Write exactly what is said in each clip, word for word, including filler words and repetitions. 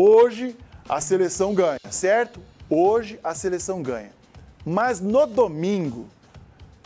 Hoje a seleção ganha, certo? Hoje a seleção ganha. Mas no domingo,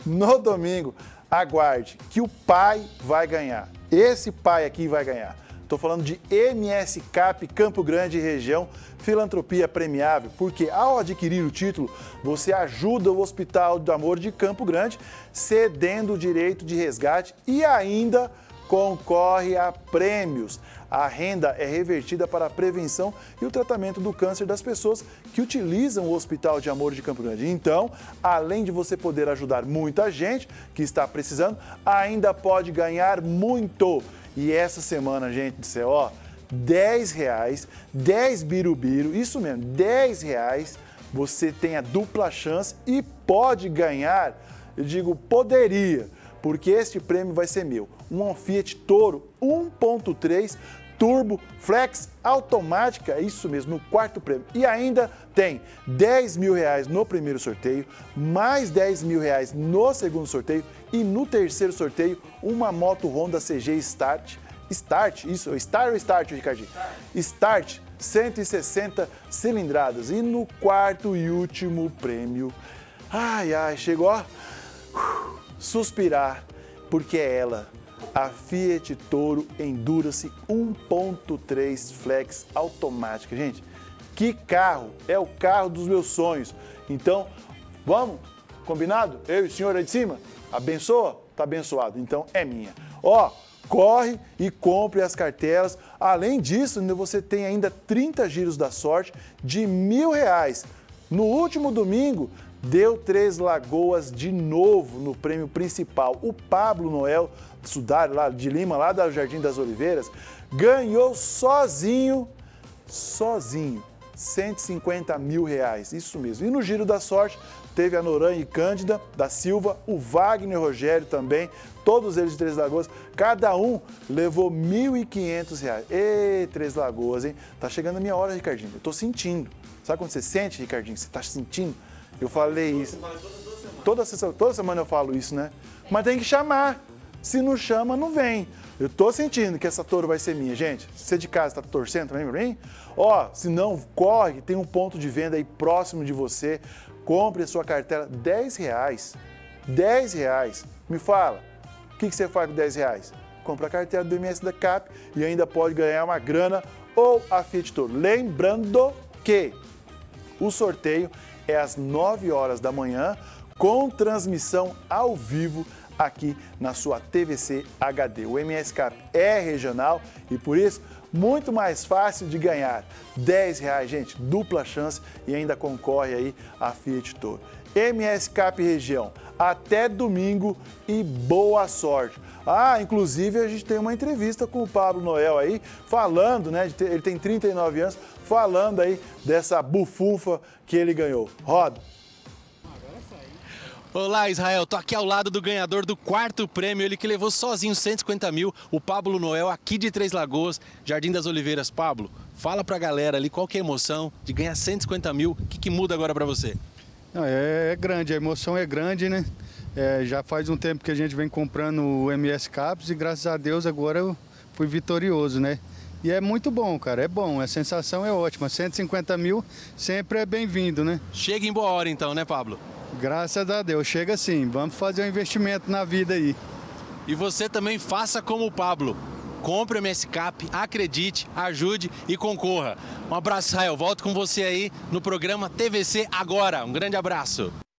no domingo, aguarde que o pai vai ganhar. Esse pai aqui vai ganhar. Estou falando de M S Cap Campo Grande Região, filantropia premiável, porque ao adquirir o título, você ajuda o Hospital do Amor de Campo Grande, cedendo o direito de resgate e ainda concorre a prêmios. A renda é revertida para a prevenção e o tratamento do câncer das pessoas que utilizam o Hospital de Amor de Campo Grande. Então, além de você poder ajudar muita gente que está precisando, ainda pode ganhar muito. E essa semana, gente do céu, ó, dez reais, dez birubiru, isso mesmo, dez reais, você tem a dupla chance e pode ganhar, eu digo poderia, porque este prêmio vai ser meu. Um Fiat Toro um ponto três, turbo, flex, automática, isso mesmo, no quarto prêmio. E ainda tem dez mil reais no primeiro sorteio, mais dez mil reais no segundo sorteio e no terceiro sorteio, uma moto Honda C G Start. Start, isso, Start ou Start, Ricardinho? Start, cento e sessenta cilindradas. E no quarto e último prêmio, ai, ai, chegou a suspirar, porque é ela. A Fiat Toro Endurance um ponto três Flex automática. Gente, que carro! É o carro dos meus sonhos. Então, vamos? Combinado? Eu e o senhor aí de cima? Abençoa? Tá abençoado. Então, é minha. Ó, corre e compre as cartelas. Além disso, você tem ainda trinta giros da sorte de mil reais. No último domingo, deu Três Lagoas de novo no prêmio principal. O Pablo Noel Sudar, lá de Lima, lá do Jardim das Oliveiras, ganhou sozinho, sozinho, cento e cinquenta mil reais. Isso mesmo. E no giro da sorte, teve a Noranha e Cândida da Silva, o Wagner e o Rogério também, todos eles de Três Lagoas. Cada um levou mil e quinhentos reais. Ei, Três Lagoas, hein? Tá chegando a minha hora, Ricardinho. Eu tô sentindo. Sabe quando você sente, Ricardinho? Você tá sentindo? Eu falei isso. Toda semana. Toda semana eu falo isso, né? Mas tem que chamar. Se não chama, não vem. Eu tô sentindo que essa Toro vai ser minha, gente. Você de casa tá torcendo também pra mim? Ó, se não, corre, tem um ponto de venda aí próximo de você. Compre a sua cartela, dez reais. dez reais. Me fala, o que, que você faz com dez reais? Compra a cartela do M S da Cap e ainda pode ganhar uma grana ou a Fiat Toro. Lembrando que o sorteio é às nove horas da manhã, com transmissão ao vivo aqui na sua T V C H D. O M S Cap é regional e por isso muito mais fácil de ganhar. dez reais, gente, dupla chance e ainda concorre aí a Fiat Toro. M S Cap Região, até domingo e boa sorte. Ah, inclusive a gente tem uma entrevista com o Pablo Noel aí, falando, né, de ter, ele tem trinta e nove anos, falando aí dessa bufunfa que ele ganhou. Roda! Olá, Israel. Tô aqui ao lado do ganhador do quarto prêmio, ele que levou sozinho cento e cinquenta mil, o Pablo Noel, aqui de Três Lagoas, Jardim das Oliveiras. Pablo, fala pra galera ali qual que é a emoção de ganhar cento e cinquenta mil, o que, que muda agora pra você? Não, é, é grande, a emoção é grande, né? É, já faz um tempo que a gente vem comprando o M S Caps e graças a Deus agora eu fui vitorioso, né? E é muito bom, cara, é bom, a sensação é ótima, cento e cinquenta mil sempre é bem-vindo, né? Chega em boa hora então, né, Pablo? Graças a Deus, chega sim, vamos fazer um investimento na vida aí. E você também faça como o Pablo, compre o M S Cap, acredite, ajude e concorra. Um abraço, Israel, volto com você aí no programa T V C Agora, um grande abraço.